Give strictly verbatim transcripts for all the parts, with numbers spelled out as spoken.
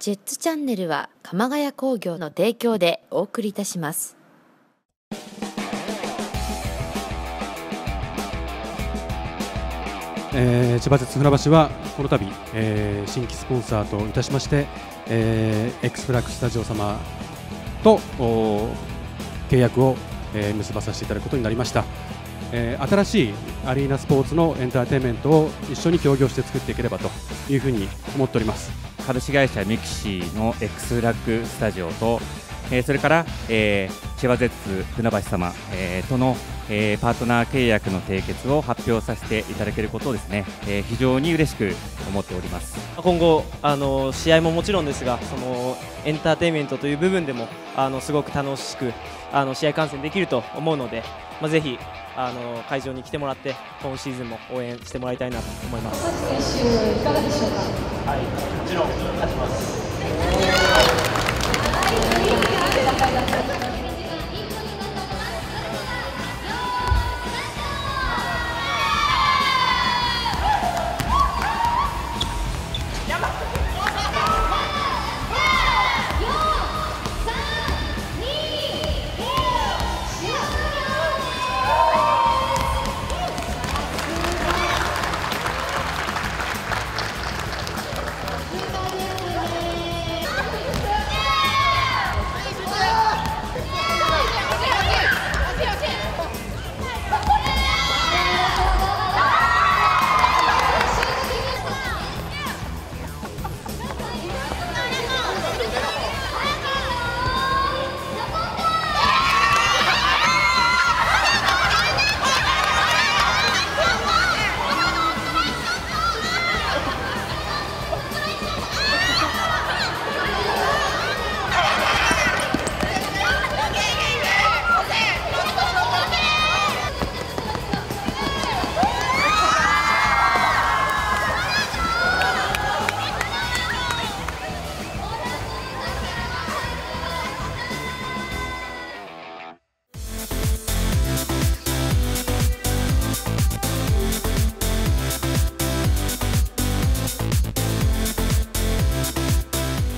ジェッツチャンネルは鎌ヶ谷工業の提供でお送りいたします。えー、千葉ジェッツ船橋はこの度、えー、新規スポンサーといたしまして、えー、X フラッグスタジオ様と契約を、えー、結ばさせていただくことになりました。えー、新しいアリーナスポーツのエンターテインメントを一緒に協業して作っていければというふうに思っております。株式会社ミキシーの X フラッグスタジオと、えー、それから、えー、千葉ジェッツ船橋様、えー、との、えー、パートナー契約の締結を発表させていただけることをですね、えー、非常に嬉しく思っております。今後あの試合ももちろんですが、そのエンターテインメントという部分でもあのすごく楽しくあの試合観戦できると思うので、まあ、ぜひあの会場に来てもらって今シーズンも応援してもらいたいなと思います。各選手いかがでしょうか。はい、もちろん勝ちます。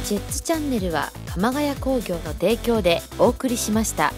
ジェッツチャンネルは鎌ヶ谷工業の提供でお送りしました。